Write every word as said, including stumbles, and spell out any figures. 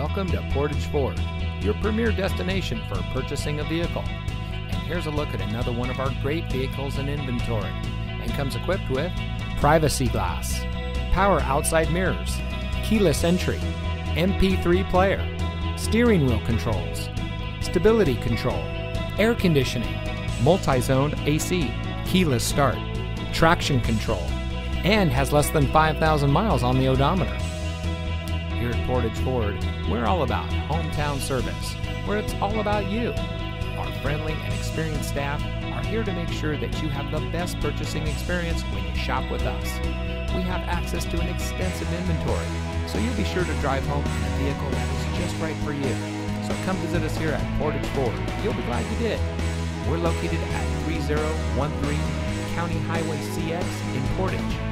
Welcome to Portage Ford, your premier destination for purchasing a vehicle. And here's a look at another one of our great vehicles in inventory, and comes equipped with privacy glass, power outside mirrors, keyless entry, M P three player, steering wheel controls, stability control, air conditioning, multi-zone A C, keyless start, traction control, and has less than five thousand miles on the odometer. Here at Portage Ford, we're all about hometown service, where it's all about you. Our friendly and experienced staff are here to make sure that you have the best purchasing experience when you shop with us. We have access to an extensive inventory, so you'll be sure to drive home in a vehicle that is just right for you. So come visit us here at Portage Ford. You'll be glad you did. We're located at thirty thirteen County Highway C X in Portage.